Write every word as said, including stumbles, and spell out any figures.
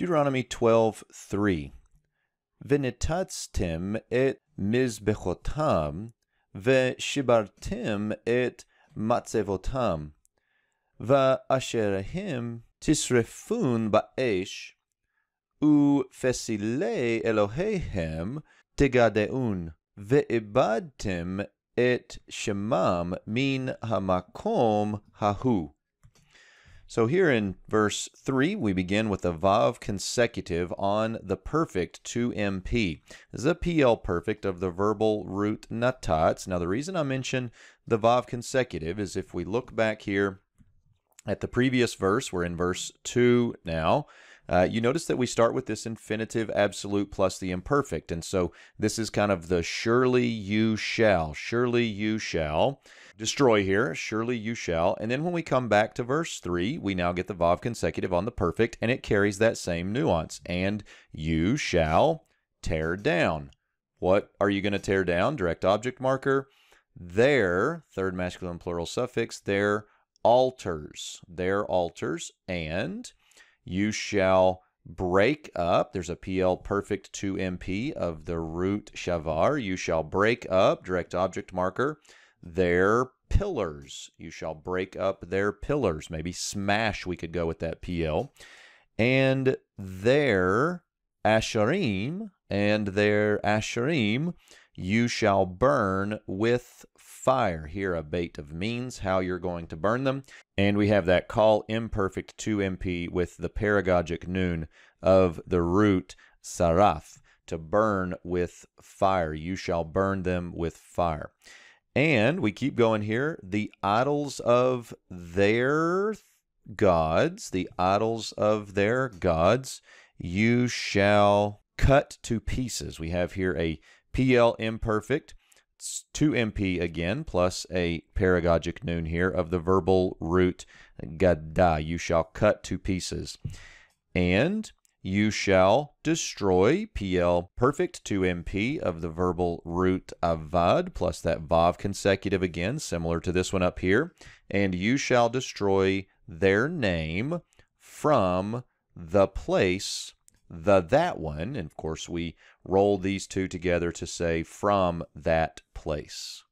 Deuteronomy twelve three. Venitatstem et mizbehotam ve shibartem et matzevotam ve asherahem tisrefun baesh u fecile Elohehem tegadeun ve ibadtem et shemam min hamakom hahu. So here in verse three, we begin with a vav consecutive on the perfect two M P. This is a P L perfect of the verbal root natats. Now, the reason I mention the vav consecutive is if we look back here at the previous verse, we're in verse two now, uh, you notice that we start with this infinitive absolute plus the imperfect. And so this is kind of the surely you shall, surely you shall destroy here, surely you shall. And then when we come back to verse three, we now get the vav consecutive on the perfect, and it carries that same nuance. And you shall tear down. What are you going to tear down? Direct object marker. Their, third masculine plural suffix, their altars, their altars, and you shall break up. There's a P L perfect two M P of the root Shavar. You shall break up, direct object marker, their pillars. You shall break up their pillars. Maybe smash, we could go with that P L. And their Asharim, and their Asharim, you shall burn with fire. Here a bait of means, how you're going to burn them. And we have that call imperfect two M P with the paragogic noon of the root saraph, to burn with fire. You shall burn them with fire. And we keep going here. The idols of their gods, the idols of their gods, you shall cut to pieces. We have here a P L imperfect, two M P again, plus a paragogic noon here of the verbal root gada. You shall cut to pieces. And you shall destroy, P L perfect two M P of the verbal root avad, plus that vav consecutive again, similar to this one up here. And you shall destroy their name from the place, the that one, and of course we roll these two together to say from that place.